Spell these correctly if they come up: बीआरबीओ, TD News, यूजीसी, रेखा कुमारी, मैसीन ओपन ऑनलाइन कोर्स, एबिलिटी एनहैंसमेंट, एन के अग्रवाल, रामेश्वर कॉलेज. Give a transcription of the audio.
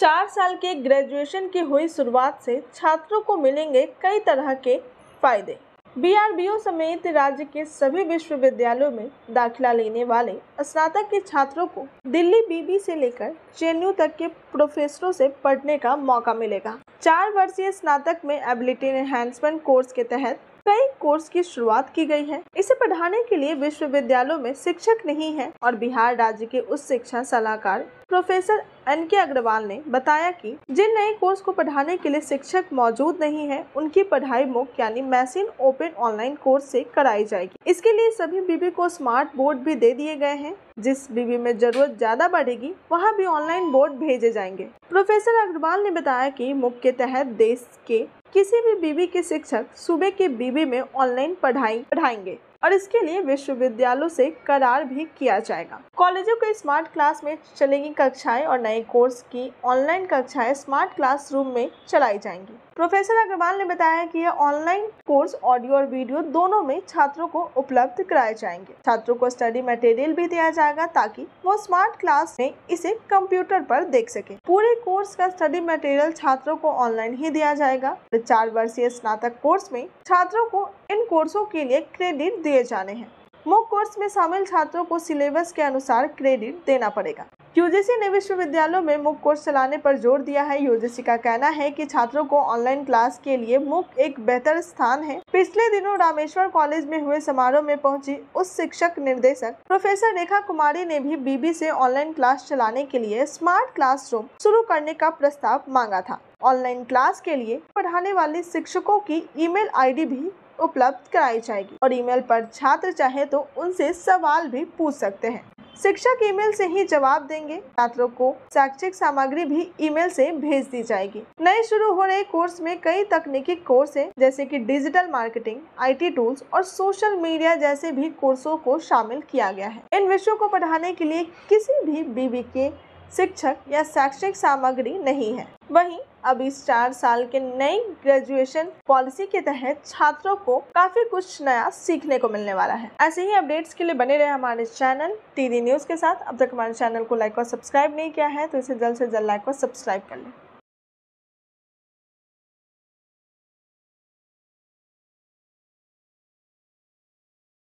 4 साल के ग्रेजुएशन की हुई शुरुआत से छात्रों को मिलेंगे कई तरह के फायदे। बीआरबीओ समेत राज्य के सभी विश्वविद्यालयों में दाखिला लेने वाले स्नातक के छात्रों को दिल्ली बीबी से लेकर चेन्नई तक के प्रोफेसरों से पढ़ने का मौका मिलेगा। 4 वर्षीय स्नातक में एबिलिटी एनहैंसमेंट कोर्स के तहत कई कोर्स की शुरुआत की गई है। इसे पढ़ाने के लिए विश्वविद्यालयों में शिक्षक नहीं है और बिहार राज्य के उच्च शिक्षा सलाहकार प्रोफेसर एन के अग्रवाल ने बताया कि जिन नए कोर्स को पढ़ाने के लिए शिक्षक मौजूद नहीं है, उनकी पढ़ाई मुफ्त यानी मैसीन ओपन ऑनलाइन कोर्स से कराई जाएगी। इसके लिए सभी बीबी को स्मार्ट बोर्ड भी दे दिए गए हैं। जिस बीबी में जरूरत ज्यादा बढ़ेगी वहाँ भी ऑनलाइन बोर्ड भेजे जाएंगे। प्रोफेसर अग्रवाल ने बताया कि मुफ्त के तहत देश के किसी भी बीबी के शिक्षक सूबे के बीबी में ऑनलाइन पढ़ाई पढ़ाएंगे और इसके लिए विश्वविद्यालयों से करार भी किया जाएगा। कॉलेजों के स्मार्ट क्लास में चलेगी कक्षाएं और नए कोर्स की ऑनलाइन कक्षाएं स्मार्ट क्लासरूम में चलाई जाएंगी। प्रोफेसर अग्रवाल ने बताया कि यह ऑनलाइन कोर्स ऑडियो और वीडियो दोनों में छात्रों को उपलब्ध कराए जाएंगे। छात्रों को स्टडी मटेरियल भी दिया जाएगा ताकि वो स्मार्ट क्लास में इसे कंप्यूटर पर देख सके। पूरे कोर्स का स्टडी मटेरियल छात्रों को ऑनलाइन ही दिया जाएगा। 4 वर्षीय स्नातक कोर्स में छात्रों को इन कोर्सों के लिए क्रेडिट दिए जाने हैं। मूक कोर्स में शामिल छात्रों को सिलेबस के अनुसार क्रेडिट देना पड़ेगा। यूजीसी ने विश्वविद्यालयों में मूक कोर्स चलाने पर जोर दिया है। यूजीसी का कहना है कि छात्रों को ऑनलाइन क्लास के लिए मूक एक बेहतर स्थान है। पिछले दिनों रामेश्वर कॉलेज में हुए समारोह में पहुंची उस शिक्षक निर्देशक प्रोफेसर रेखा कुमारी ने भी बीबी से ऑनलाइन क्लास चलाने के लिए स्मार्ट क्लासरूम शुरू करने का प्रस्ताव मांगा था। ऑनलाइन क्लास के लिए पढ़ाने वाले शिक्षकों की ईमेल आईडी भी उपलब्ध कराई जाएगी और ईमेल पर छात्र चाहे तो उनसे सवाल भी पूछ सकते हैं। शिक्षक ईमेल से ही जवाब देंगे। छात्रों को शैक्षिक सामग्री भी ईमेल से भेज दी जाएगी। नए शुरू हो रहे कोर्स में कई तकनीकी कोर्स हैं, जैसे कि डिजिटल मार्केटिंग, आईटी टूल्स और सोशल मीडिया जैसे भी कोर्सों को शामिल किया गया है। इन विषयों को पढ़ाने के लिए किसी भी बीबी के शिक्षक या शैक्षिक सामग्री नहीं है। वहीं अब इस 4 साल के नई ग्रेजुएशन पॉलिसी के तहत छात्रों को काफी कुछ नया सीखने को मिलने वाला है। ऐसे ही अपडेट्स के लिए बने रहे हमारे चैनल टीडी न्यूज के साथ। अब तक हमारे चैनल को लाइक और सब्सक्राइब नहीं किया है तो इसे जल्द से जल्द लाइक और सब्सक्राइब कर लें।